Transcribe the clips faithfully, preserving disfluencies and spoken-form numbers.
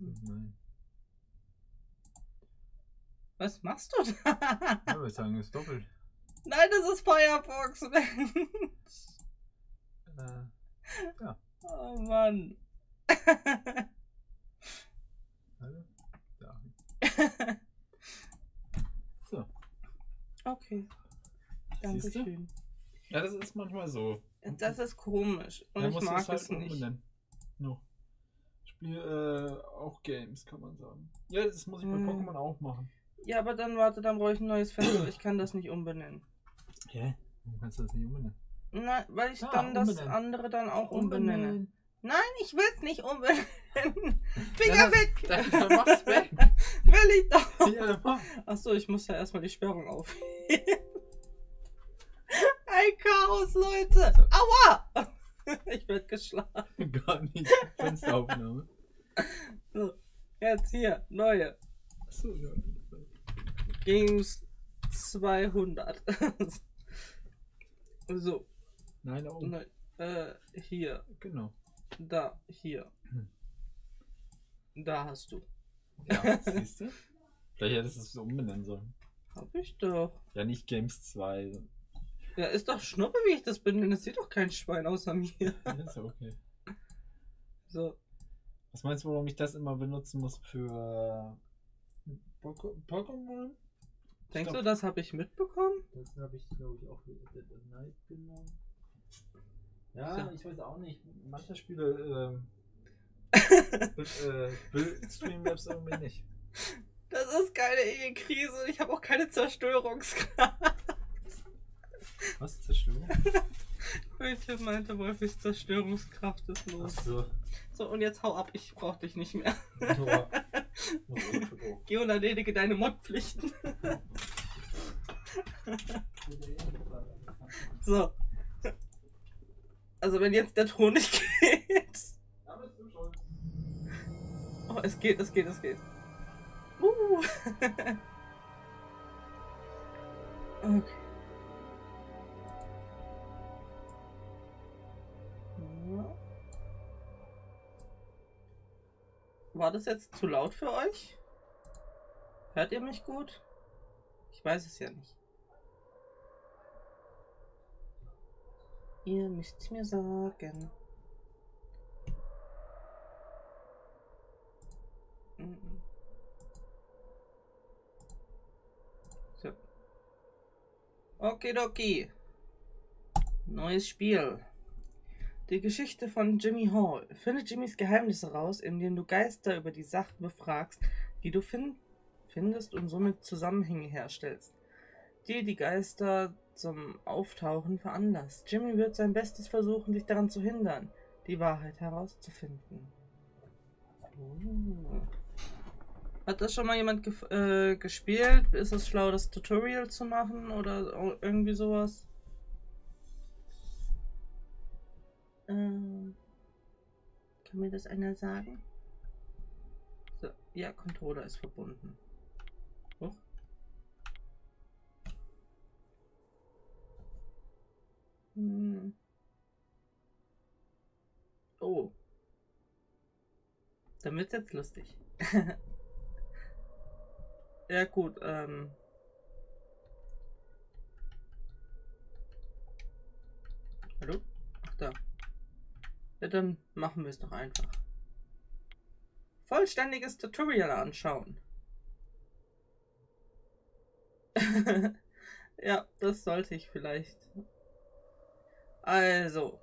Nein. Was machst du da? Ich würde sagen, es ist doppelt. Nein, das ist Firefox, Mensch. Äh, ja. Oh Mann. Hallo? Da. So. Okay. Dankeschön. Ja, das ist manchmal so. Das ist komisch. Und ich mag es nicht. No. Ich spiele äh, auch Games, kann man sagen. Ja, das muss ich bei hm. Pokémon auch machen. Ja, aber dann warte, dann brauche ich ein neues Fenster. Ich kann das nicht umbenennen. Hä? Okay. Warum kannst du das nicht umbenennen? Nein, weil ich ja, dann umbenennen. Das andere dann auch umbenenne. Umbenennen. Nein, ich will es nicht umbenennen. Finger ja, das, weg! Dann, dann mach's weg! Will ich doch! Ja, achso, ich muss ja erstmal die Sperrung aufheben. Ein Chaos, Leute! Aua! Ich werde geschlagen. Gar nicht. Fensteraufnahme. So, jetzt hier, neue. Achso, ja. Games zweihundert. So. Nein, da oben. Nein, äh, hier. Genau. Da, hier. Hm. Da hast du. Ja, siehst du? Vielleicht hättest du es so umbenennen sollen. Hab ich doch. Ja, nicht Games zwei. Ja, ist doch Schnuppe, wie ich das bin, denn es sieht doch kein Schwein außer mir. Ja, ist okay. So. Was meinst du, warum ich das immer benutzen muss für Pokémon? Denkst du, das habe ich mitbekommen? Das habe ich, glaube ich, auch mit Night genommen. Ja, so. Ich weiß auch nicht. Manche Spiele Böden-Stream-Labs ähm, irgendwie nicht. Das ist keine Ehekrise und ich habe auch keine Zerstörungskraft. Was? Zerstörung? Bitte meinte Wolfis Zerstörungskraft ist los. Ach so. So, und jetzt hau ab, ich brauch dich nicht mehr. Geh und erledige deine Modpflichten. So. Also wenn jetzt der Ton nicht geht. Oh, es geht, es geht, es geht. Uh. Okay. War das jetzt zu laut für euch? Hört ihr mich gut? Ich weiß es ja nicht. Ihr müsst mir sagen. So. Okidoki. Neues Spiel. Die Geschichte von Jimmy Hall. Finde Jimmys Geheimnisse raus, indem du Geister über die Sachen befragst, die du find findest und somit Zusammenhänge herstellst, die die Geister zum Auftauchen veranlasst. Jimmy wird sein Bestes versuchen, dich daran zu hindern, die Wahrheit herauszufinden. Oh. Hat das schon mal jemand ge äh, gespielt? Ist es schlau, das Tutorial zu machen oder irgendwie sowas? Kann mir das einer sagen? So, ja, Controller ist verbunden. Oh. Hm. Oh. Dann wird's jetzt lustig. Ja gut, ähm. Hallo? Ach da. Ja, dann machen wir es doch einfach. Vollständiges Tutorial anschauen. Ja, das sollte ich vielleicht. Also.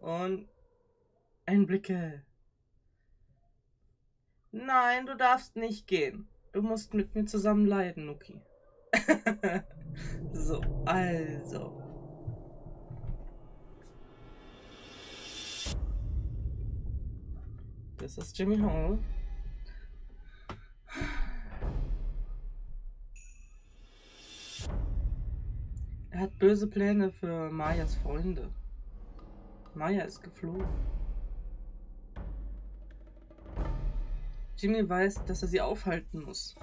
Und Einblicke. Nein, du darfst nicht gehen. Du musst mit mir zusammen leiden, Nuki. So, also. Das ist Jimmy Hall. Er hat böse Pläne für Mayas Freunde. Maya ist geflohen. Jimmy weiß, dass er sie aufhalten muss.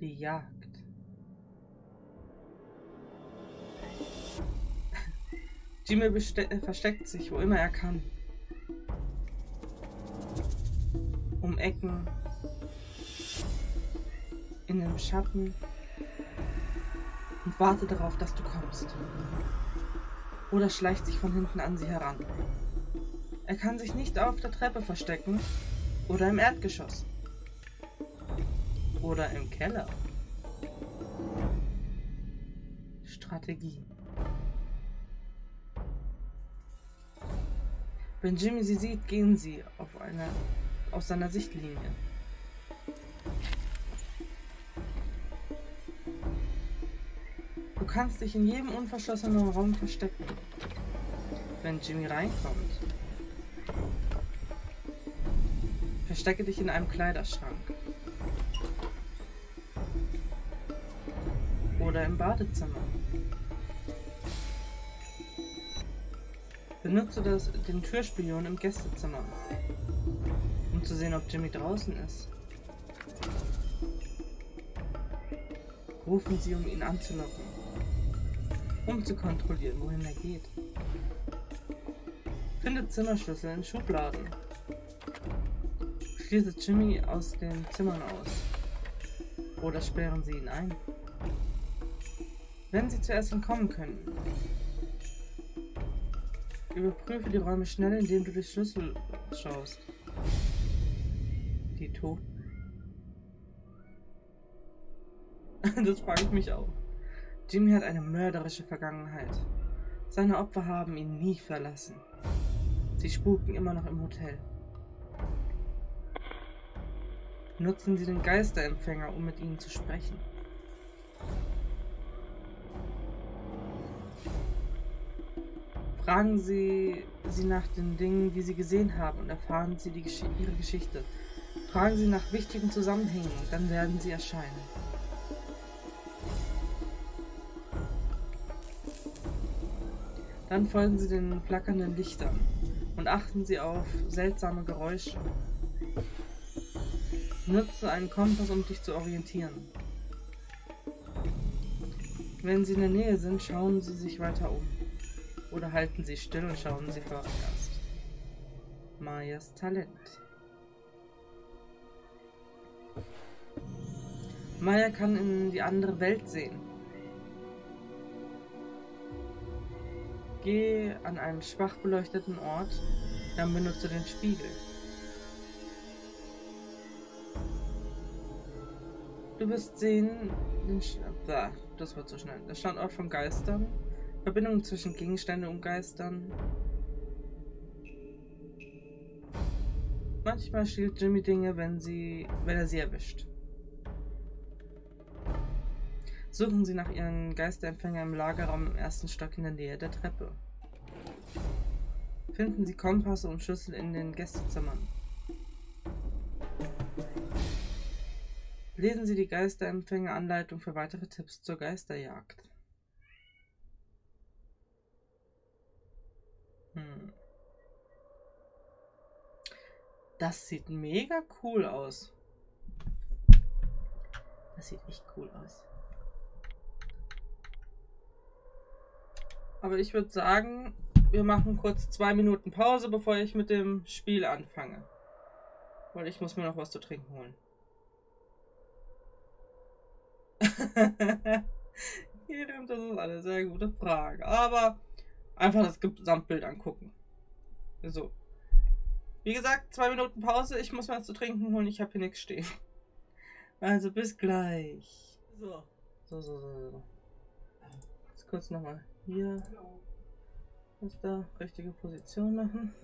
Die Jagd. Jimmy versteckt sich, wo immer er kann. um Ecken, in dem Schatten und warte darauf, dass du kommst. Oder schleicht sich von hinten an sie heran. Er kann sich nicht auf der Treppe verstecken oder im Erdgeschoss. Oder im Keller. Strategie. Wenn Jimmy sie sieht, gehen sie auf eine, aus seiner Sichtlinie. Du kannst dich in jedem unverschlossenen Raum verstecken. Wenn Jimmy reinkommt, verstecke dich in einem Kleiderschrank. Oder im Badezimmer. Benutze das, den Türspion im Gästezimmer, um zu sehen, ob Jimmy draußen ist. Rufen sie, um ihn anzulocken, um zu kontrollieren, wohin er geht. Finde Zimmerschlüssel in Schubladen. Schließe Jimmy aus den Zimmern aus oder sperren sie ihn ein. Wenn sie zuerst entkommen können, überprüfe die Räume schnell, indem du die Schlüssel schaust. Die Toten. Das frage ich mich auch. Jimmy hat eine mörderische Vergangenheit. Seine Opfer haben ihn nie verlassen. Sie spuken immer noch im Hotel. Nutzen sie den Geisterempfänger, um mit ihnen zu sprechen. Fragen Sie sie nach den Dingen, die Sie gesehen haben, und erfahren Sie die Gesch- Ihre Geschichte. Fragen Sie nach wichtigen Zusammenhängen, dann werden Sie erscheinen. Dann folgen Sie den flackernden Lichtern und achten Sie auf seltsame Geräusche. Nutze einen Kompass, um dich zu orientieren. Wenn Sie in der Nähe sind, schauen Sie sich weiter um. Oder halten Sie still und schauen Sie vorerst. Mayas Talent. Maya kann in die andere Welt sehen. Geh an einen schwach beleuchteten Ort, dann benutze den Spiegel. Du wirst sehen, den Sch- ah, das wird so schnell. Der Standort von Geistern. Verbindung zwischen Gegenständen und Geistern. Manchmal stiehlt Jimmy Dinge, wenn, sie, wenn er sie erwischt. Suchen Sie nach Ihren Geisterempfänger im Lagerraum im ersten Stock in der Nähe der Treppe. Finden Sie Kompasse und Schlüssel in den Gästezimmern. Lesen Sie die Geisterempfänger-Anleitung für weitere Tipps zur Geisterjagd. Das sieht mega cool aus. Das sieht echt cool aus. Aber ich würde sagen, wir machen kurz zwei Minuten Pause, bevor ich mit dem Spiel anfange. Weil ich muss mir noch was zu trinken holen. Das ist eine sehr gute Frage. Aber einfach das Gesamtbild angucken. So. Wie gesagt, zwei Minuten Pause, ich muss mir was zu trinken holen, ich habe hier nichts stehen. Also bis gleich. So. So, so, so, so. Jetzt kurz nochmal hier. Muss da richtige Position machen.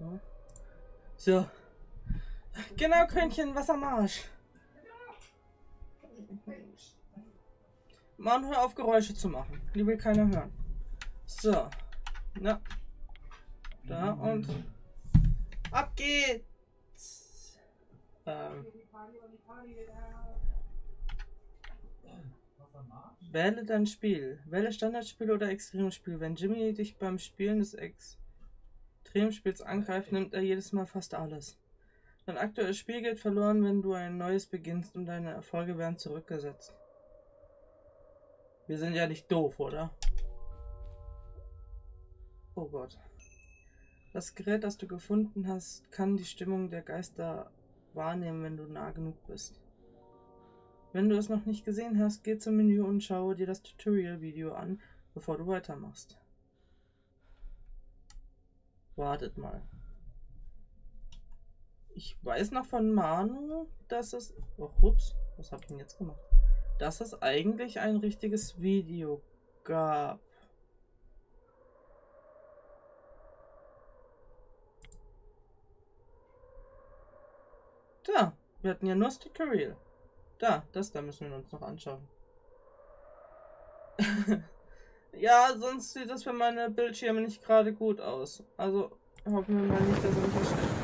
So. So. Genau, Könnchen, Wassermarsch. Mann, hör auf, Geräusche zu machen. Die will keiner hören. So. Na. Da und ab geht's! Ähm. Wähle dein Spiel. Wähle Standardspiel oder Extremspiel. Wenn Jimmy dich beim Spielen des Extremspiels angreift, nimmt er jedes Mal fast alles. Dein aktuelles Spiel geht verloren, wenn du ein neues beginnst, und deine Erfolge werden zurückgesetzt. Wir sind ja nicht doof, oder? Oh Gott. Das Gerät, das du gefunden hast, kann die Stimmung der Geister wahrnehmen, wenn du nah genug bist. Wenn du es noch nicht gesehen hast, geh zum Menü und schaue dir das Tutorial-Video an, bevor du weitermachst. Wartet mal. Ich weiß noch von Manu, dass es... Oh, ups, was habe ich denn jetzt gemacht? Dass es eigentlich ein richtiges Video gab. Da, wir hatten ja nur das Tutorial. Da, das da müssen wir uns noch anschauen. Ja, sonst sieht das für meine Bildschirme nicht gerade gut aus. Also hoffen wir mal nicht, dass er mich schlecht.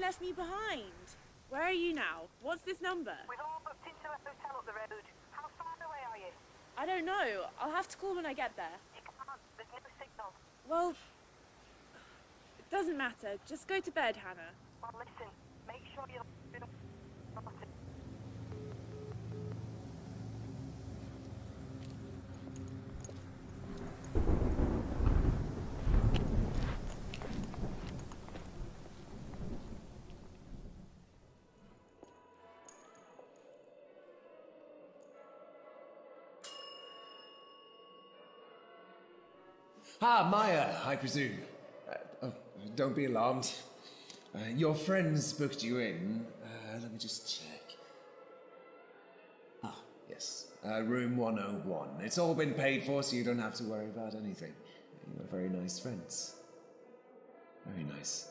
Left me behind. Where are you now? What's this number? We've all booked into a hotel up the road. How far away are you? I don't know. I'll have to call when I get there. You can't. There's no signal. Well, it doesn't matter. Just go to bed, Hannah. Well, listen. Make sure you're... Ah, Maya, I presume. Uh, oh, don't be alarmed. Uh, your friends booked you in. Uh, let me just check. Ah, yes. Uh, room one oh one. It's all been paid for, so you don't have to worry about anything. You're very nice friends. Very nice.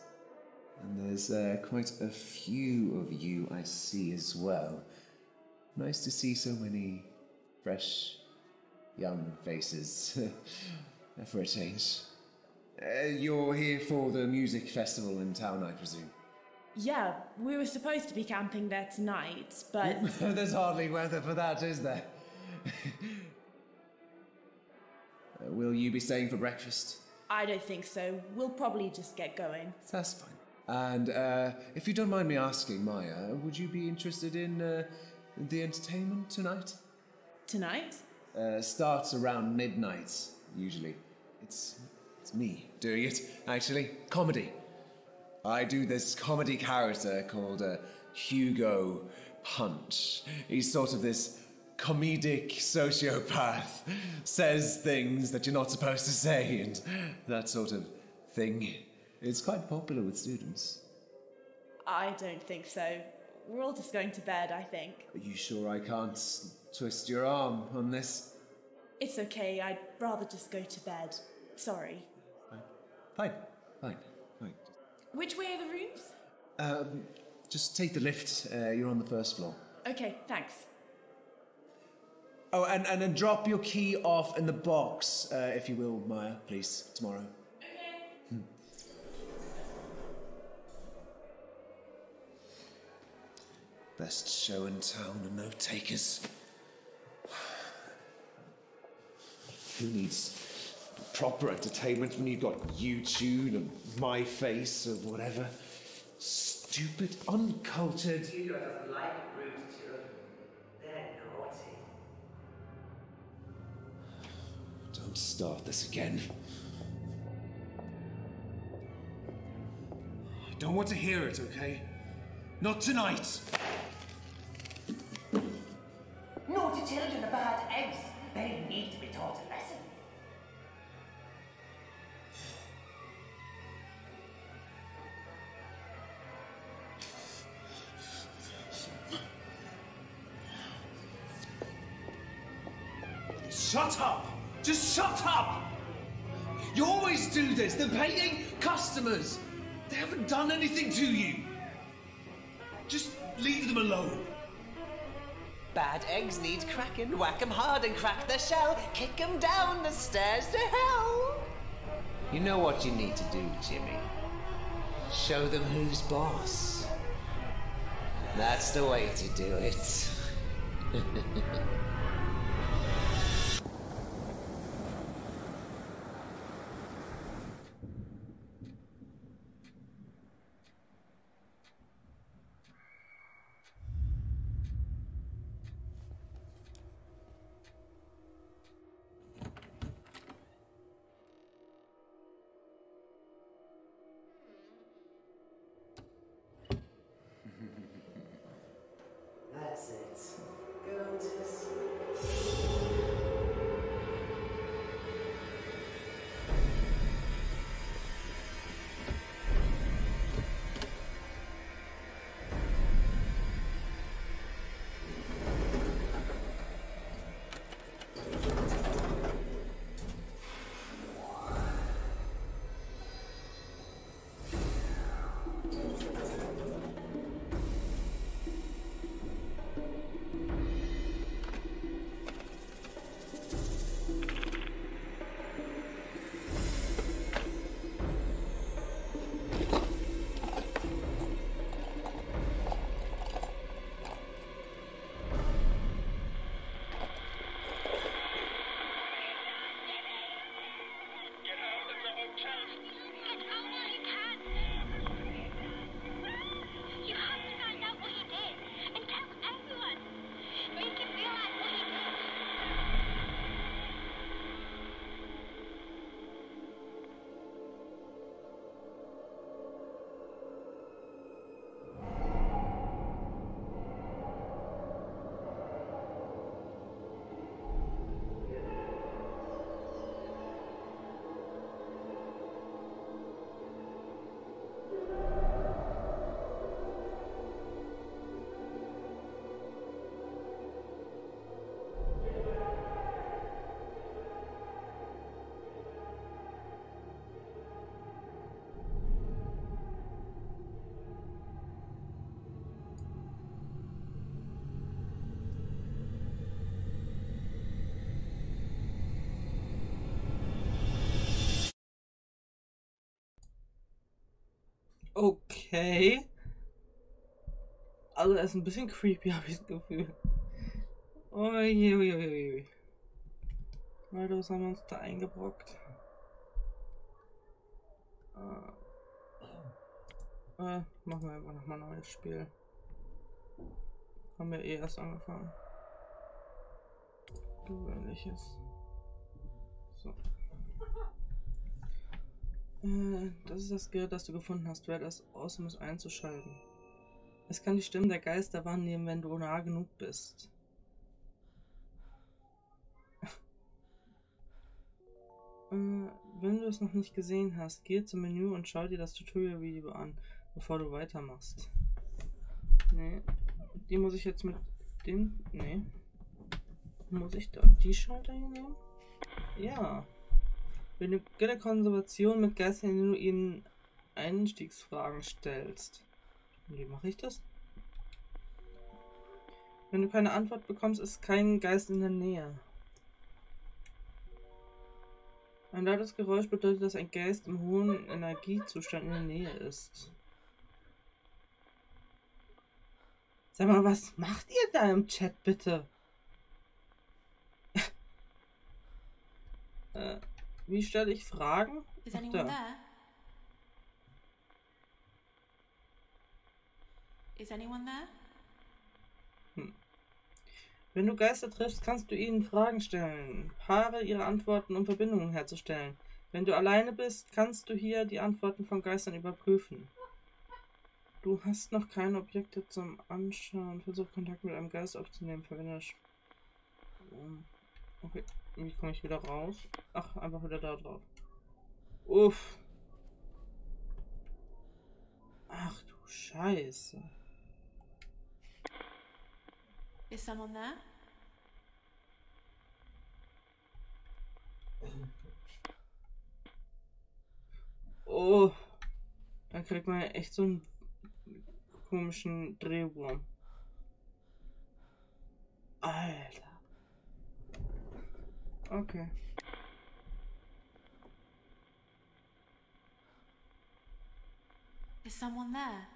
And there's uh, quite a few of you I see as well. Nice to see so many fresh, young faces. For a change. Uh, you're here for the music festival in town, I presume? Yeah, we were supposed to be camping there tonight, but... There's hardly weather for that, is there? uh, will you be staying for breakfast? I don't think so. We'll probably just get going. That's fine. And uh, if you don't mind me asking, Maya, would you be interested in uh, the entertainment tonight? Tonight? Uh, starts around midnight, usually. It's, it's me doing it, actually. Comedy. I do this comedy character called uh, Hugo Punch. He's sort of this comedic sociopath, says things that you're not supposed to say and that sort of thing. It's quite popular with students. I don't think so. We're all just going to bed, I think. Are you sure I can't twist your arm on this? It's okay, I'd rather just go to bed. Sorry. Fine, fine, fine. fine. Which way are the rooms? Um, just take the lift, uh, you're on the first floor. Okay, thanks. Oh, and, and then drop your key off in the box, uh, if you will, Maya, please, tomorrow. Okay. Hmm. Best show in town and no takers. Who needs proper entertainment when you've got YouTube and My Face or whatever? Stupid, uncultured... You don't like rude children. They're naughty. Don't start this again. I don't want to hear it, okay? Not tonight! Naughty children are bad eggs. They need to be taught a lesson. Shut up! Just shut up! You always do this. They're paying customers. They haven't done anything to you. Just leave them alone. Bad eggs need cracking. Whack 'em hard and crack their shell. Kick 'em down the stairs to hell. You know what you need to do, Jimmy. Show them who's boss. That's the way to do it. Okay. Also er ist ein bisschen creepy, habe ich das Gefühl. Oh je, je, je, je. Leute, was haben wir uns da eingebrockt? Äh, machen wir einfach nochmal ein neues Spiel. Haben wir eh erst angefangen. Gewöhnliches. So. Das ist das Gerät, das du gefunden hast. Wäre das awesome, es einzuschalten. Es kann die Stimmen der Geister wahrnehmen, wenn du nah genug bist. Wenn du es noch nicht gesehen hast, geh zum Menü und schau dir das Tutorial-Video an, bevor du weitermachst. Nee, die muss ich jetzt mit dem... Nee. Muss ich da die Schalter hier nehmen? Ja. Beginne Konversation mit Geistern, indem du ihnen Einstiegsfragen stellst. Wie mache ich das? Wenn du keine Antwort bekommst, ist kein Geist in der Nähe. Ein lautes Geräusch bedeutet, dass ein Geist im hohen Energiezustand in der Nähe ist. Sag mal, was macht ihr da im Chat bitte? äh. Wie stelle ich Fragen? Ist jemand da? Ist jemand da? Hm. Wenn du Geister triffst, kannst du ihnen Fragen stellen, Paare ihre Antworten um Verbindungen herzustellen. Wenn du alleine bist, kannst du hier die Antworten von Geistern überprüfen. Du hast noch keine Objekte zum Anschauen. Versuch Kontakt mit einem Geist aufzunehmen. Verwende das. Okay. Wie komme ich wieder raus? Ach, einfach wieder da drauf. Uff. Ach du Scheiße. Ist jemand da? Oh, da kriegt man echt so einen komischen Drehwurm. Alter. Okay. Is someone there?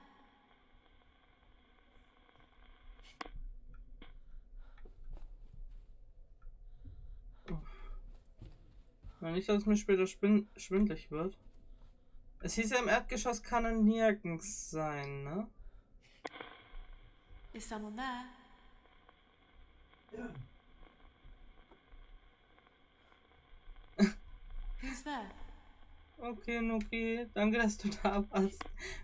Wenn nicht, dass mir später schwindelig wird. Es hieß ja, im Erdgeschoss kann er nirgends sein, ne? Is someone there? Ja. Who's there? Okay, Nuki, danke, dass du da warst.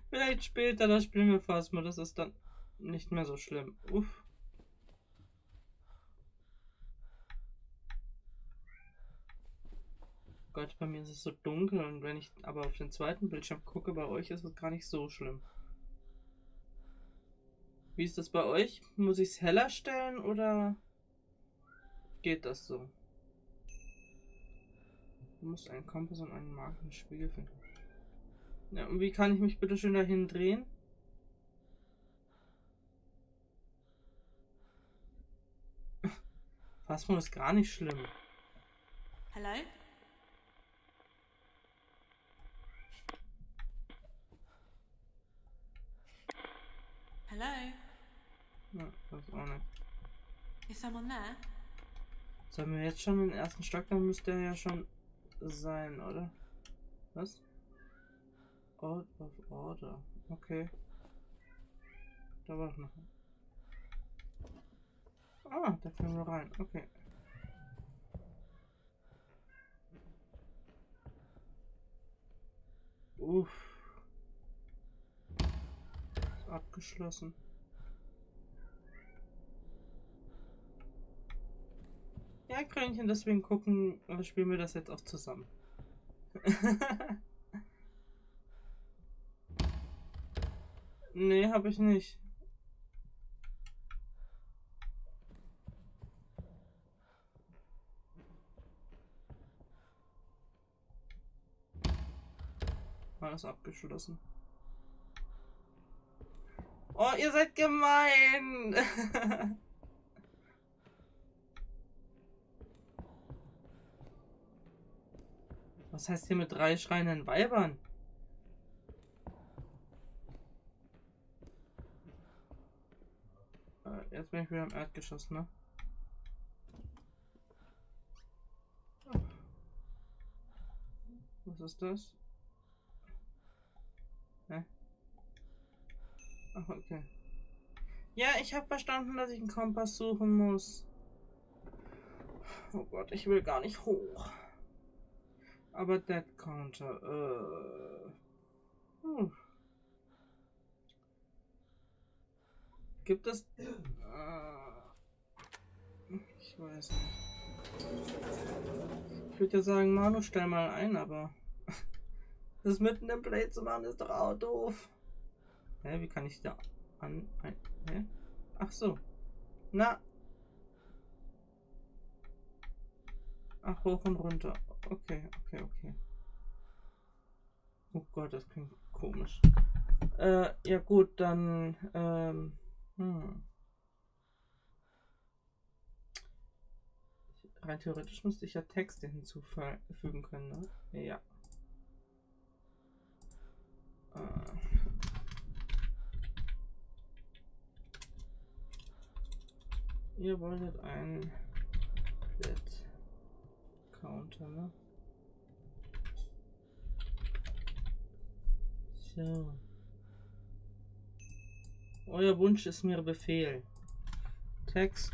Vielleicht später, das spielen wir fast mal, das ist dann nicht mehr so schlimm. Uff. Gott, bei mir ist es so dunkel und wenn ich aber auf den zweiten Bildschirm gucke, bei euch ist es gar nicht so schlimm. Wie ist das bei euch? Muss ich es heller stellen oder geht das so? Du musst einen Kompass und einen magischen Spiegel finden. Ja, und wie kann ich mich bitte schön dahin drehen? Phasmo ist gar nicht schlimm. Hallo? Hallo? Ja, weiß auch nicht. Ist jemand da? Sollen wir jetzt schon in den ersten Stock, dann müsste er ja schon sein, oder? Was? Out of order. Okay. Da war ich noch. Ah, da können wir rein. Okay. Uff. Ist abgeschlossen. Ja, Krönchen, deswegen gucken, spielen wir das jetzt auch zusammen. Nee, hab ich nicht. Alles abgeschlossen. Oh, ihr seid gemein! Was heißt hier mit drei schreienden Weibern? Äh, jetzt bin ich wieder im Erdgeschoss, ne? Was ist das? Hä? Ach, okay. Ja, ich habe verstanden, dass ich einen Kompass suchen muss. Oh Gott, ich will gar nicht hoch. Aber Dead Counter, äh. Hm. Gibt es. Äh, ich weiß nicht. Ich würde ja sagen, Manu, stell mal ein, aber. Das mitten im Play zu machen ist doch auch doof. Hä, wie kann ich da an. Ein, hä? Ach so. Na. Ach, hoch und runter. Okay, okay, okay. Oh Gott, das klingt komisch. Äh, ja gut, dann, ähm, hm. Rein theoretisch müsste ich ja Texte hinzufügen können, ne? Ja. Äh. Ihr wolltet ein Set. Counter, ne? So. Euer Wunsch ist mir Befehl. Text.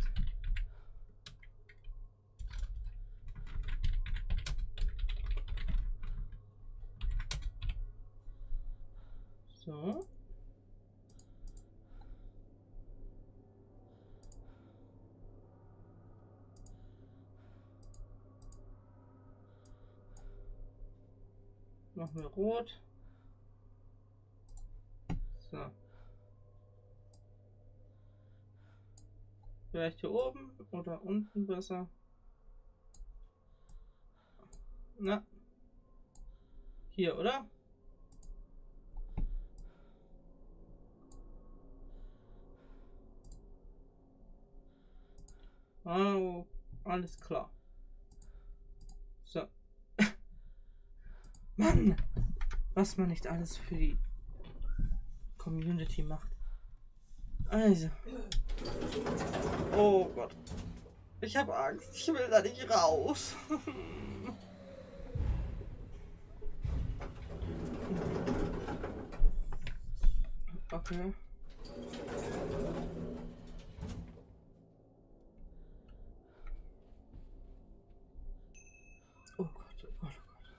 So. Machen wir rot. So. Vielleicht hier oben oder unten besser. Na. Hier, oder? Oh, alles klar. So. Mann! Was man nicht alles für die Community macht. Also. Oh Gott. Ich habe Angst. Ich will da nicht raus. Okay. Oh Gott, oh Gott, oh Gott.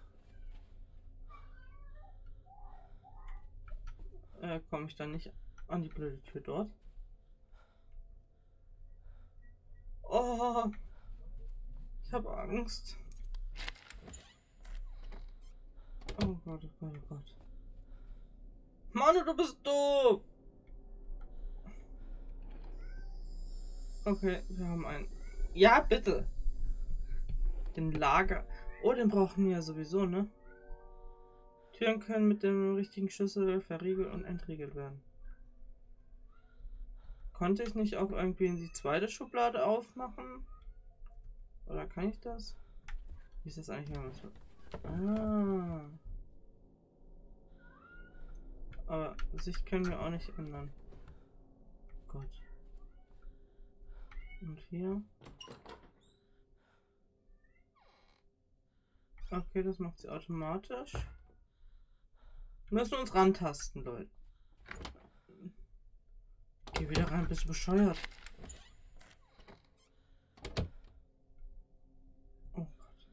Äh, komme ich dann nicht an die blöde Tür dort? Oh, ich habe Angst. Oh Gott, oh Gott, oh Gott. Manu, du bist doof! Okay, wir haben einen. Ja, bitte! Den Lager. Oh, den brauchen wir ja sowieso, ne? Türen können mit dem richtigen Schlüssel verriegelt und entriegelt werden. Konnte ich nicht auch irgendwie in die zweite Schublade aufmachen? Oder kann ich das? Wie ist das eigentlich? Ah. Aber Sicht können wir auch nicht ändern. Gott. Und hier. Okay, das macht sie automatisch. Wir müssen uns rantasten, Leute. Geh wieder rein, bist du bescheuert? Oh Gott.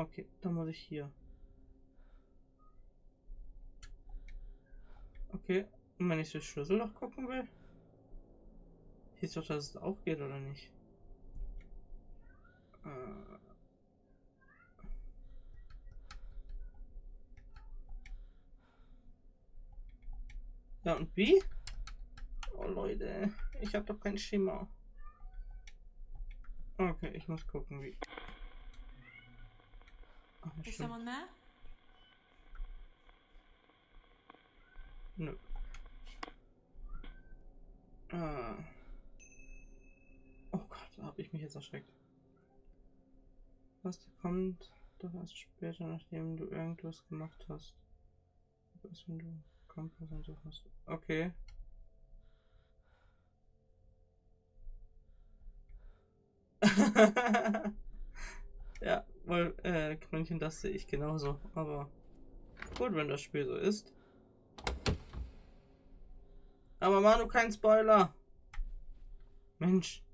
Okay, dann muss ich hier. Okay, und wenn ich das Schlüsselloch gucken will, hieß doch, dass es auch geht, oder nicht? Äh. Ja, und wie? Oh Leute, ich habe doch kein Schema. Okay, ich muss gucken, wie. Ach, ist jemand da? Nö. Ah. Oh Gott, da habe ich mich jetzt erschreckt. Was kommt doch erst später, nachdem du irgendwas gemacht hast. Was, wenn du Kompass und so hast. Okay. Ja, weil äh, Knöllchen, das sehe ich genauso. Aber gut, wenn das Spiel so ist. Aber Manu, kein Spoiler. Mensch.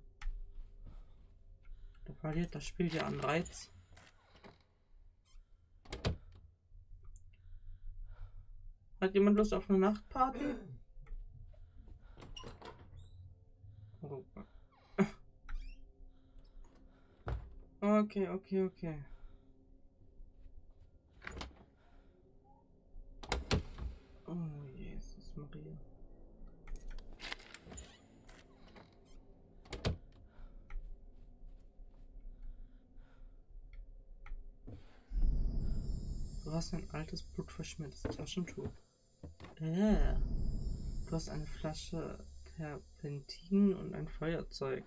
Da verliert das Spiel ja an Reiz. Hat jemand Lust auf eine Nachtparty? Okay, okay, okay. Oh, Jesus Maria. Du hast ein altes, blutverschmiertes Taschentuch. Äh. Du hast eine Flasche Terpentin und ein Feuerzeug.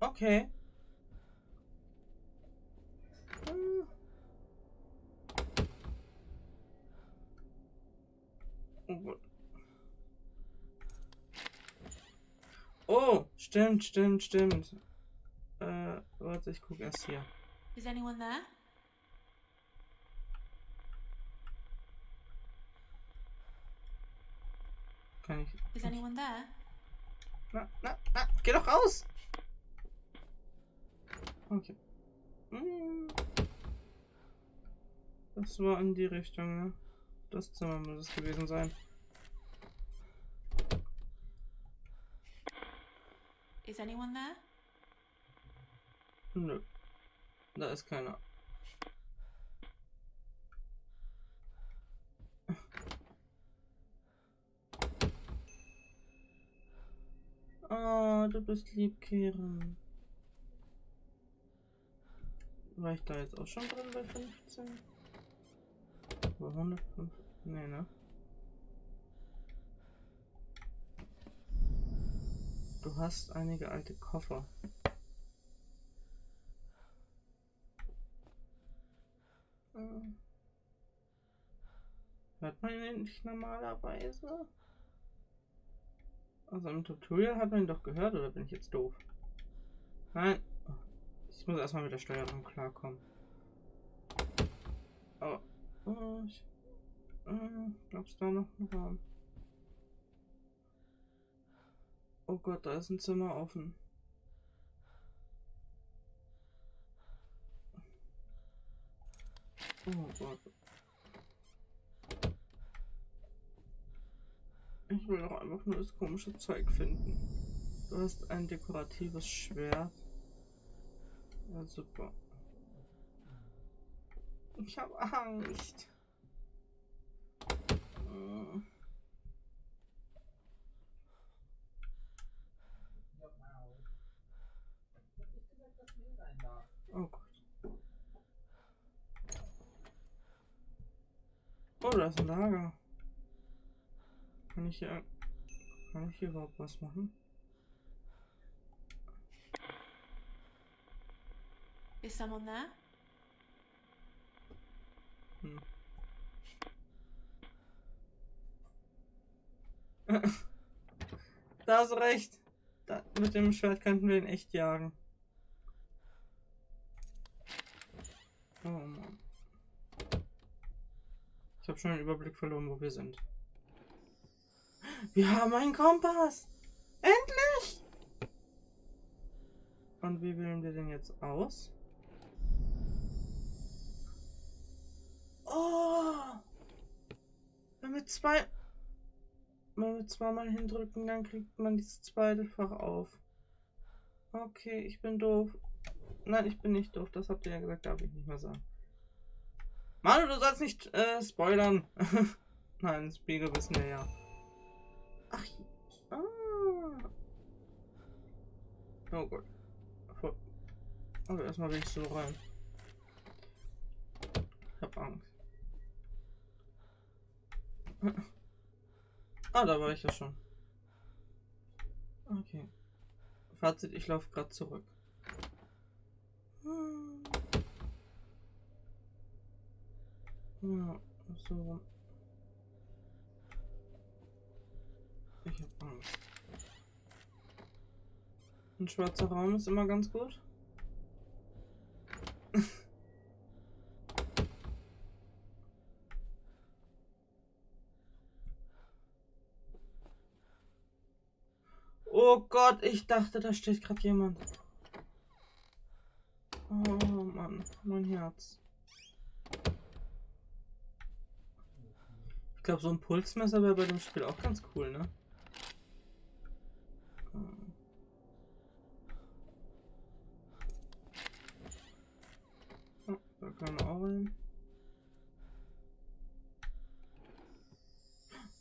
Okay. Hm. Oh Gott. Oh, stimmt, stimmt, stimmt. Äh, warte, ich gucke erst hier. Is anyone there? Kann ich. Is anyone there? Na, na, na, geh doch raus! Okay. Das war in die Richtung, ne? Das Zimmer muss es gewesen sein. Is anyone there? Nö. Da ist keiner. Oh, du bist lieb, Kira. War ich da jetzt auch schon drin bei fünfzehn? Bei hundertfünf? Nee, ne? Du hast einige alte Koffer. Hm. Hört man ihn nicht normalerweise? Also im Tutorial hat man ihn doch gehört, oder bin ich jetzt doof? Nein. Ich muss erstmal mit der Steuerung klarkommen. Aber oh, ich äh, glaub's da noch einen Raum. Oh Gott, da ist ein Zimmer offen. Oh Gott. Ich will doch einfach nur das komische Zeug finden. Du hast ein dekoratives Schwert. Ja, super. Ich habe Angst. Äh. Oh Gott. Oh, da ist ein Lager. Kann ich hier, kann ich hier überhaupt was machen? Is someone there? Hm. Da hast du recht. Da, mit dem Schwert könnten wir ihn echt jagen. Oh Mann. Ich habe schon den Überblick verloren, wo wir sind. Wir haben einen Kompass! Endlich! Und wie wählen wir den jetzt aus? Oh! Wenn wir zwei... Wenn wir zweimal hindrücken, dann kriegt man dieses zweite Fach auf. Okay, ich bin doof. Nein, ich bin nicht doof. Das habt ihr ja gesagt, darf ich nicht mehr sagen. Manu, du sollst nicht äh, spoilern. Nein, Spiegel wissen wir ja. Ach, ah. Oh Gott. Also erstmal bin ich so rein. Ich hab Angst. Ah, da war ich ja schon. Okay. Fazit, ich laufe gerade zurück. Hm. Ja, so. Ich hab Angst. Ein schwarzer Raum ist immer ganz gut. Oh Gott, ich dachte, da steht gerade jemand. Oh Mann, mein Herz. Ich glaube, so ein Pulsmesser wäre bei dem Spiel auch ganz cool, ne? Oh, da kann man auch rein.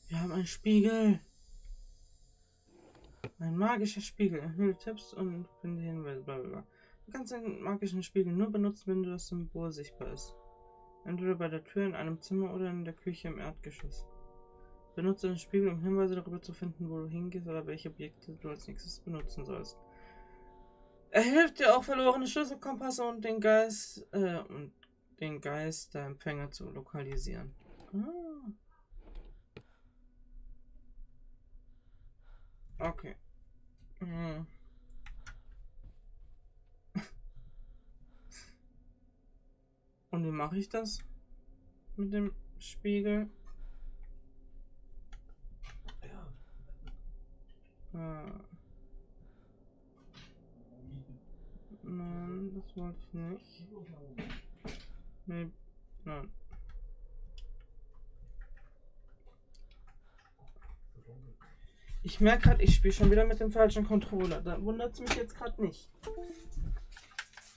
Wir haben einen Spiegel. Ein magischer Spiegel. Erhöhe Tipps und finde Hinweise. Blablabla. Du kannst den magischen Spiegel nur benutzen, wenn du das Symbol sichtbar ist. Entweder bei der Tür in einem Zimmer oder in der Küche im Erdgeschoss. Benutze den Spiegel, um Hinweise darüber zu finden, wo du hingehst oder welche Objekte du als nächstes benutzen sollst. Er hilft dir auch, verlorene Schlüsselkompasse und den Geist äh, und den Geist der Empfänger zu lokalisieren. Ah. Okay. Und wie mache ich das mit dem Spiegel? Ja. Nein, das wollte ich nicht. Nee, nein. Ich merke gerade, ich spiele schon wieder mit dem falschen Controller. Da wundert es mich jetzt gerade nicht.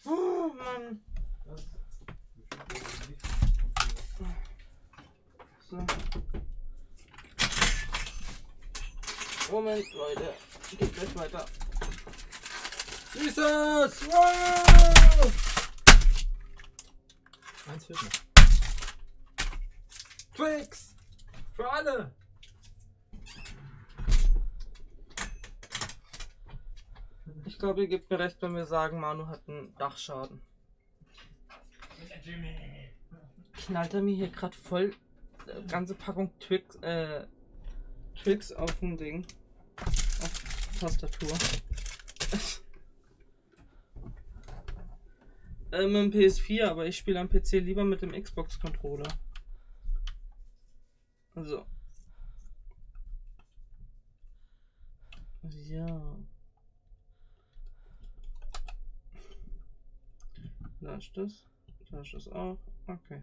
Oh Mann. So. Moment, Leute. Geht gleich weiter. Jesus! Wow! Eins fehlt noch. Quicks! Für alle! Ich glaube, ihr gebt mir recht, wenn wir sagen, Manu hat einen Dachschaden. Knallt er mir hier gerade voll äh, ganze Packung Twix, äh, Twix auf dem Ding. Auf Tastatur. äh, mit dem P S vier, aber ich spiele am P C lieber mit dem Xbox-Controller. So. Ja. Da ist das. Da ist das auch. Okay.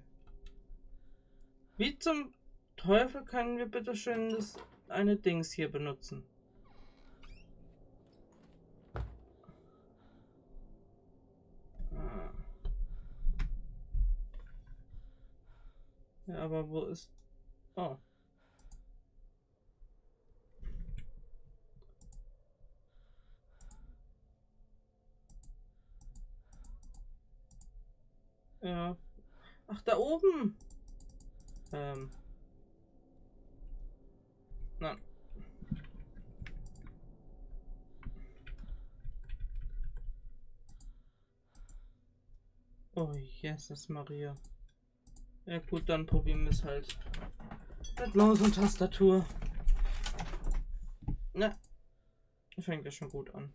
Wie zum Teufel können wir bitte schön das eine Dings hier benutzen? Ah. Ja, aber wo ist... Oh. Ja. Ach, da oben. Ähm. Nein. Oh, Jesus Maria. Ja gut, dann probieren wir es halt. Mit Maus und Tastatur. Na. Fängt ja schon gut an.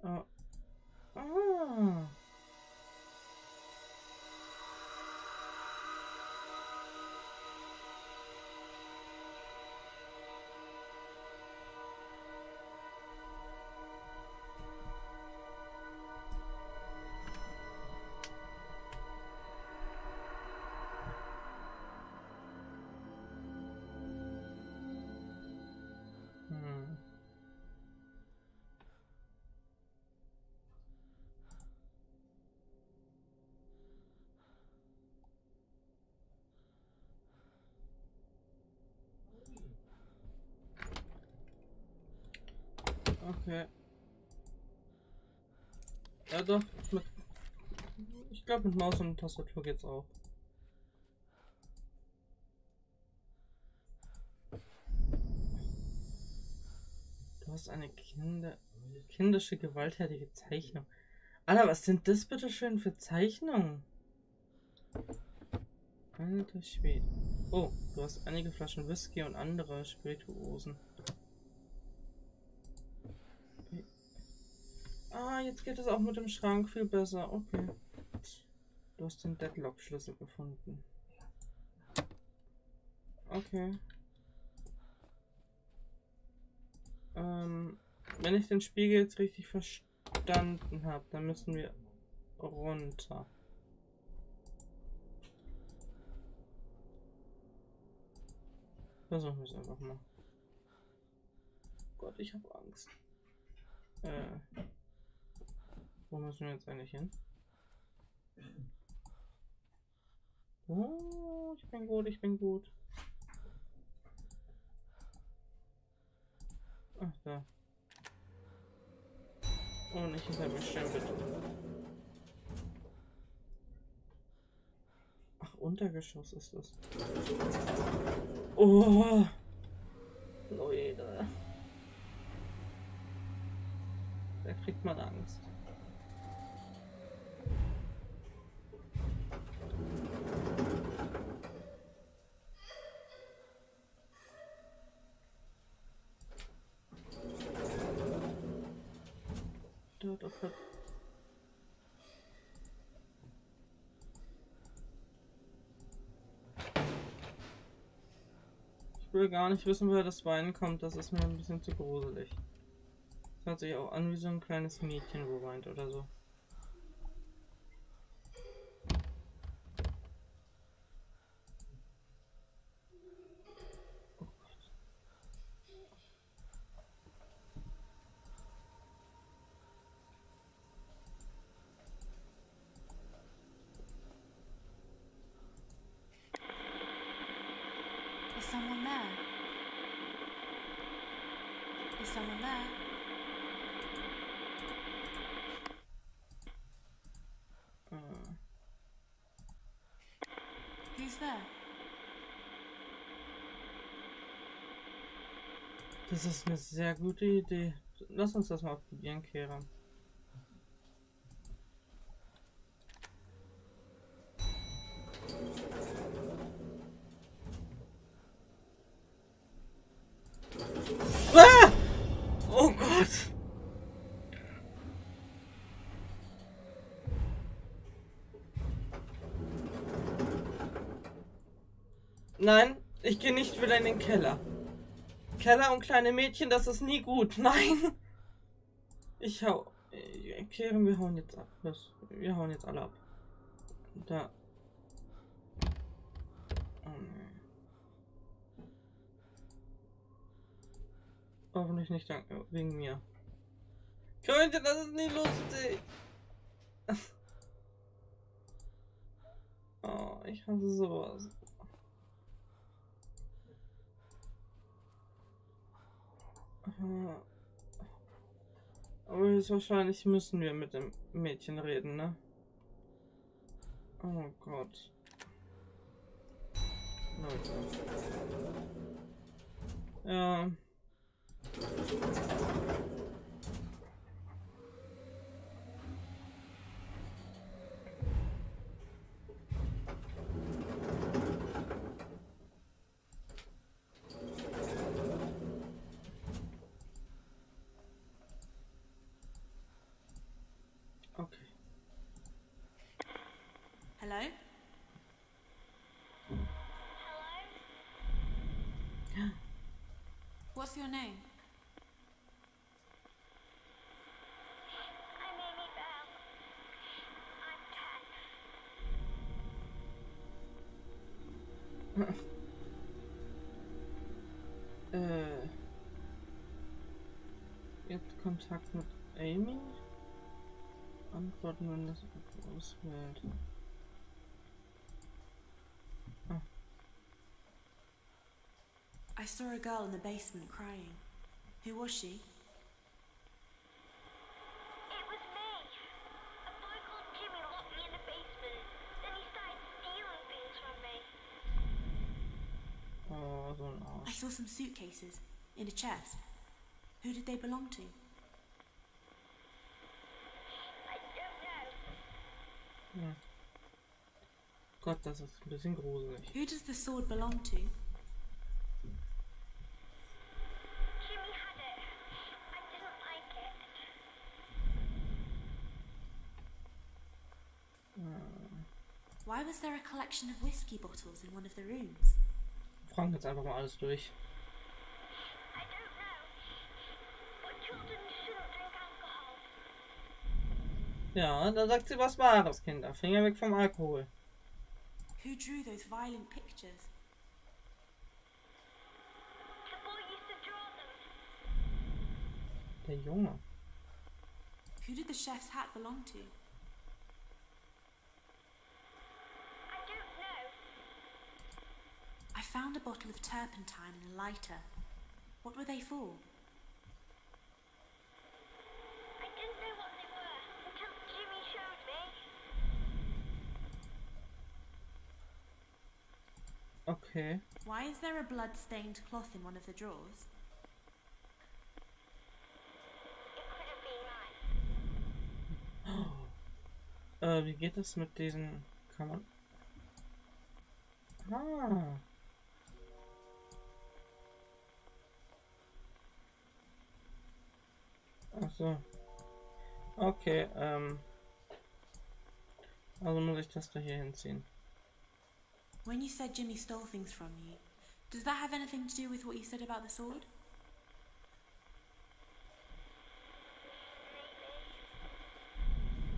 Oh. Ah. Okay. Ja doch, mit, ich glaube mit Maus und Tastatur geht's auch. Du hast eine Kinder, kindische, gewalttätige Zeichnung. Alter, was sind das bitte schön für Zeichnungen? Alter Schwede. Oh, du hast einige Flaschen Whisky und andere Spirituosen. Ah, jetzt geht es auch mit dem Schrank viel besser. Okay. Du hast den Deadlock-Schlüssel gefunden. Okay. Ähm, wenn ich den Spiegel jetzt richtig verstanden habe, dann müssen wir runter. Versuchen wir es einfach mal. Gott, ich habe Angst. Äh... Wo müssen wir jetzt eigentlich hin? Oh, ich bin gut, ich bin gut. Ach, da. Oh, nicht hinter mir stellen, bitte. Ach, Untergeschoss ist das. Oh! Leute. Da kriegt man Angst. Ich will gar nicht wissen, woher das Weinen kommt, das ist mir ein bisschen zu gruselig. Das hört sich auch an wie so ein kleines Mädchen, wo weint oder so. Das ist eine sehr gute Idee. Lass uns das mal probieren, Kera. Ah! Oh Gott! Nein, ich gehe nicht wieder in den Keller. Keller und kleine Mädchen, das ist nie gut. Nein! Ich hau... Okay, wir hauen jetzt ab. Wir hauen jetzt alle ab. Da. Oh nee. Hoffentlich nicht danke, wegen mir. Könnte, das ist nie lustig. Oh, ich hasse sowas. Aber höchstwahrscheinlich müssen wir mit dem Mädchen reden, ne? Oh Gott. Leute. Ja. Hello? Hello? What's your name? I'm Amy Bell. I'm ten. äh. Ihr habt Kontakt mit Amy? Antworten, wenn das auswählt. I saw a girl in the basement crying. Who was she? It was me. A boy called Jimmy locked me in the basement. Then he started stealing things from me. Oh, I don't know. I saw some suitcases in a chest. Who did they belong to? I don't know. Yeah. God, das ist ein bisschen gruselig. Who does the sword belong to? Why was there a collection of whiskey bottles in one of the rooms? Fragen jetzt einfach mal alles durch. I don't know. But children shouldn't drink alcohol. Ja, da sagt sie was Wahres, Kinder. Finger weg vom Alkohol. Who drew those violent pictures? The boy used to draw them. Der Junge. Who did the chef's hat belong to? I found a bottle of turpentine and a lighter. What were they for? I didn't know what they were until Jimmy showed me. Okay. Why is there a blood-stained cloth in one of the drawers? It could have been mine. Oh. Äh, wie geht das mit diesen? Kann man? Ah. Achso. Okay, ähm. Also muss ich das da hier hinziehen. When you said Jimmy stole things from you, does that have anything to do with what you said about the sword?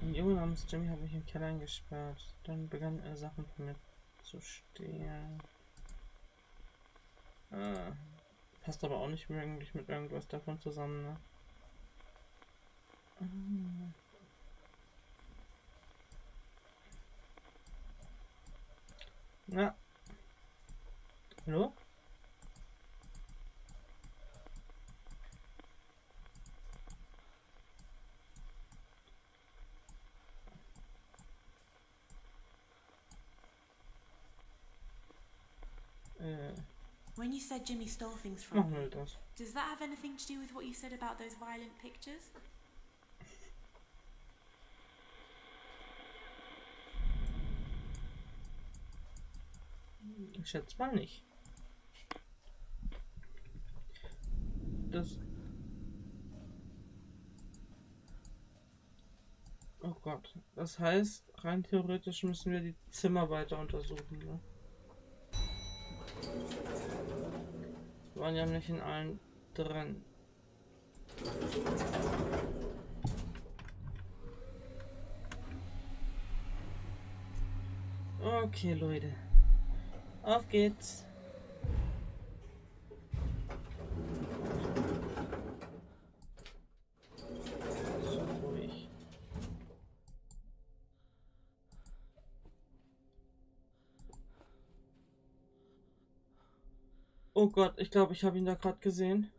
Ein Junge namens Jimmy hat mich im Keller eingesperrt. Dann begann er Sachen von mir zu stehlen. Ah. Passt aber auch nicht möglich mit irgendwas davon zusammen, ne? Na. Hallo? When you said Jimmy stole things from oh, you, does. does that have anything to do with what you said about those violent pictures? Ich schätze mal nicht. Das. Oh Gott. Das heißt, rein theoretisch müssen wir die Zimmer weiter untersuchen, ne? Wir waren ja nicht in allen drin. Okay, Leute. Auf geht's. Oh Gott, ich glaube, ich habe ihn da gerade gesehen.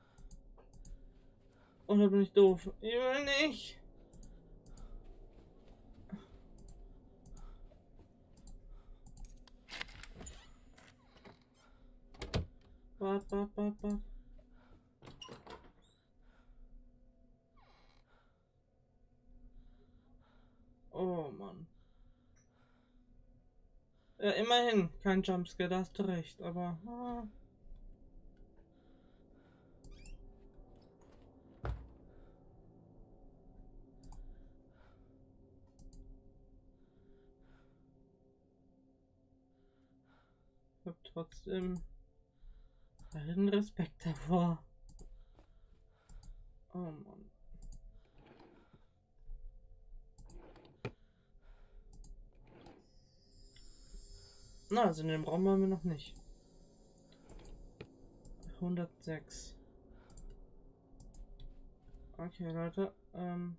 Und da bin ich doof. Ich will nicht. Warte, warte, warte, warte. Oh Mann. Ja, immerhin kein Jumpscare, da hast du recht, aber... Ah. Ich hab trotzdem allen Respekt davor. Oh Mann. Na, also in dem Raum waren wir noch nicht. hundertsechs. Okay, Leute. Ähm.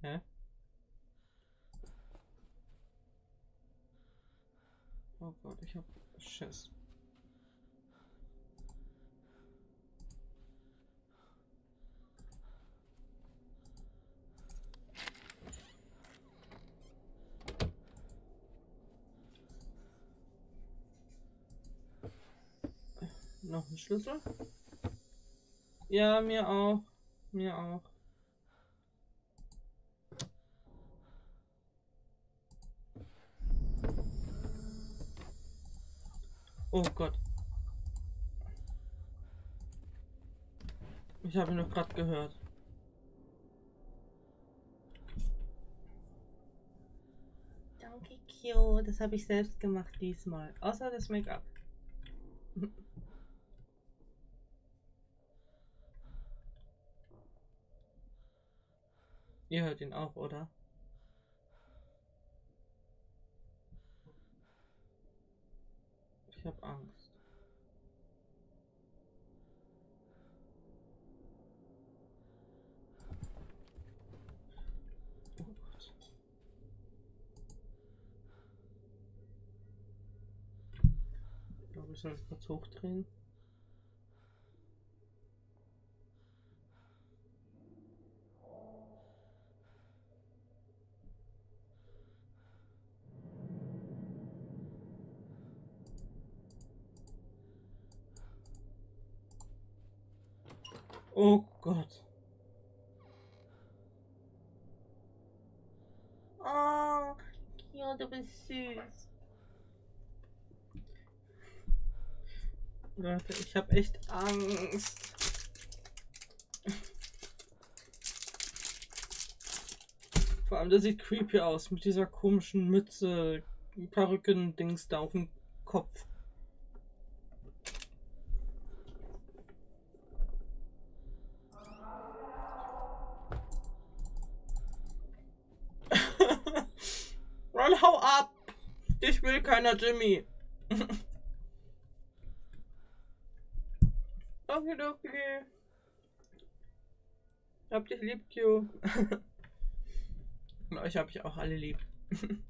Hä? Oh Gott, ich hab Schiss. Noch ein Schlüssel? Ja, mir auch. Mir auch. Oh Gott. Ich habe ihn noch gerade gehört. Danke, Kyo. Das habe ich selbst gemacht diesmal. Außer das Make-up. Ihr hört ihn auch, oder? Ich hab Angst. Oh Gott. Ich glaube, ich soll es kurz hochdrehen. Oh Gott. Oh, Kyo, du bist süß. Leute, ich habe echt Angst. Vor allem, der sieht creepy aus mit dieser komischen Mütze, Perücken-Dings da auf dem Kopf. Hau ab! Ich will keiner Jimmy. Okay, okay. Hab dich lieb, Kyo. Und euch hab ich auch alle lieb.